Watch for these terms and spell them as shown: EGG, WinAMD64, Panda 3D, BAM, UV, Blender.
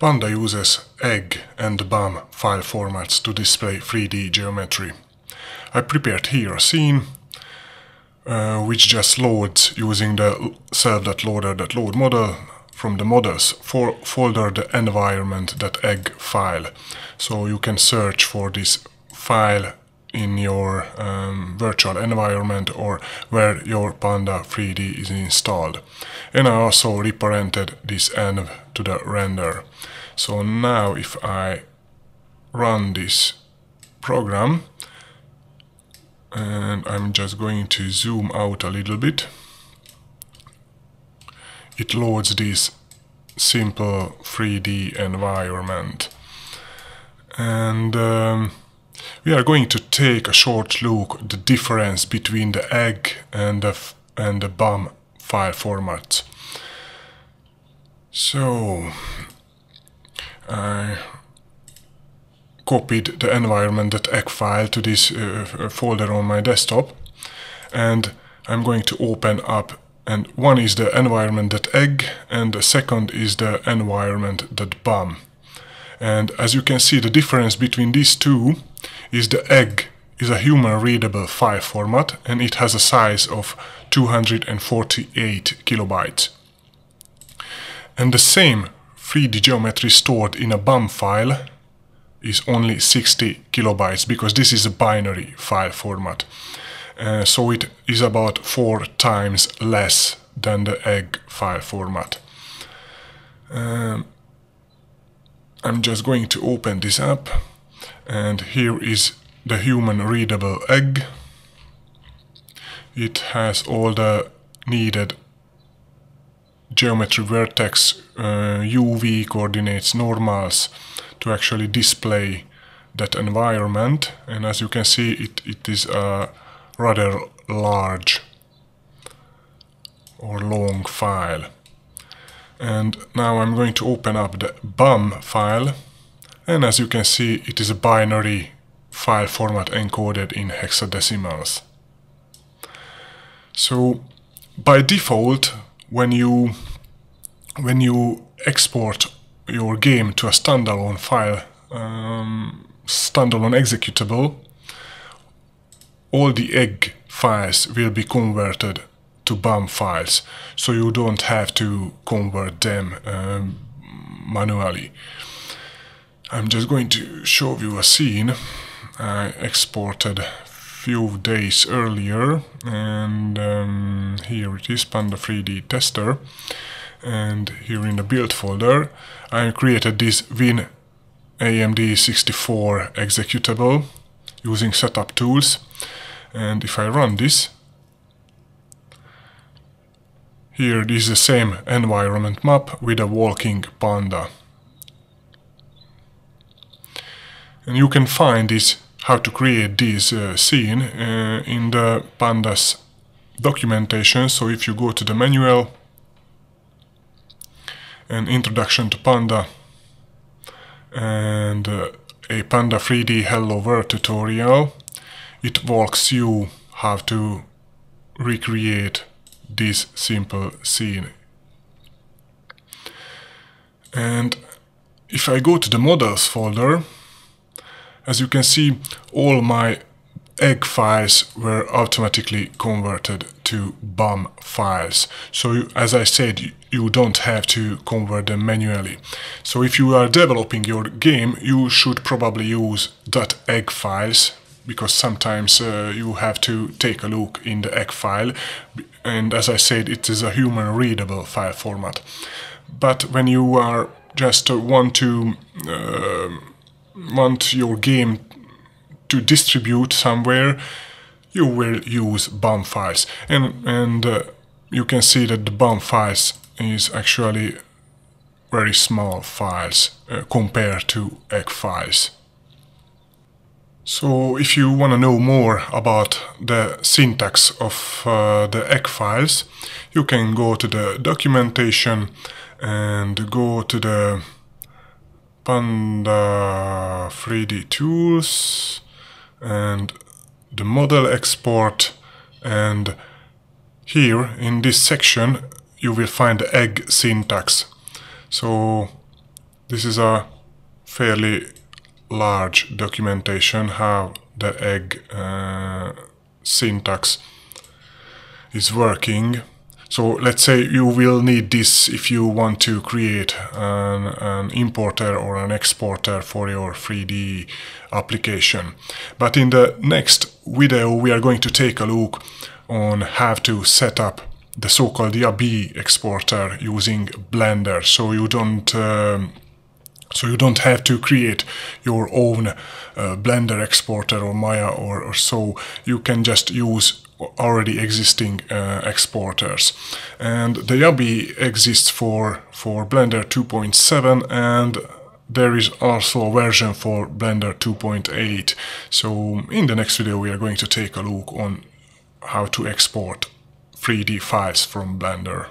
Panda uses EGG and BAM file formats to display 3D geometry. I prepared here a scene, which just loads using the self.loader.load model from the models folder the environment.egg file. So you can search for this file in your virtual environment or where your Panda 3D is installed. And I also reparented this env to the render. So now if I run this program, and I'm just going to zoom out a little bit, it loads this simple 3D environment. And we are going to take a short look at the difference between the EGG and the BAM file formats. So I copied the environment.egg file to this folder on my desktop, and I'm going to open up, and one is the environment.egg and the second is the environment.bam. And as you can see, the difference between these two is the EGG is a human readable file format and it has a size of 248 kilobytes. And the same 3D geometry stored in a BAM file is only 60 kilobytes because this is a binary file format. So it is about 4 times less than the EGG file format. I'm just going to open this up, and here is the human readable EGG. It has all the needed geometry vertex, UV coordinates, normals, to actually display that environment. And as you can see, it is a rather large or long file. And now I'm going to open up the BAM file, and as you can see, it is a binary file format encoded in hexadecimals. So by default, when you export your game to a standalone file, standalone executable, all the EGG files will be converted to BAM files, so you don't have to convert them manually. I'm just going to show you a scene I exported few days earlier, and here it is, Panda 3D tester, and here in the build folder I created this WinAMD64 executable using setup tools, and if I run this, here is the same environment map with a walking panda. And you can find this, how to create this scene in the Panda's documentation. So if you go to the manual and introduction to Panda and a Panda 3D Hello World tutorial, it walks you how to recreate this simple scene. And if I go to the models folder, as you can see, all my EGG files were automatically converted to BAM files. So as I said, you don't have to convert them manually. So if you are developing your game, you should probably use .egg files, because sometimes you have to take a look in the EGG file, and as I said, it is a human readable file format. But when you are just want your game to distribute somewhere, you will use BAM files, and you can see that the BAM files is actually very small files compared to EGG files. So if you want to know more about the syntax of the EGG files, you can go to the documentation and go to the Panda 3D tools and the model export, and here in this section you will find the EGG syntax. So This is a fairly large documentation how the egg syntax is working. So let's say you will need this if you want to create an importer or an exporter for your 3D application. But in the next video we are going to take a look on how to set up the so-called EGG exporter using Blender, so you don't have to create your own Blender exporter or Maya or so. You can just use already existing exporters, and the EGG exists for Blender 2.7, and there is also a version for Blender 2.8. So in the next video we are going to take a look on how to export 3D files from Blender.